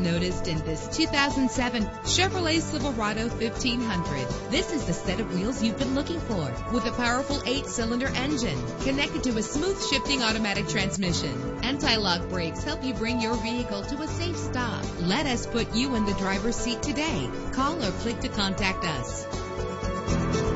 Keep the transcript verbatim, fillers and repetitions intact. noticed in this two thousand seven Chevrolet Silverado fifteen hundred. This is the set of wheels you've been looking for, with a powerful eight-cylinder engine connected to a smooth shifting automatic transmission. Anti-lock brakes help you bring your vehicle to a safe stop. Let us put you in the driver's seat today. Call or click to contact us.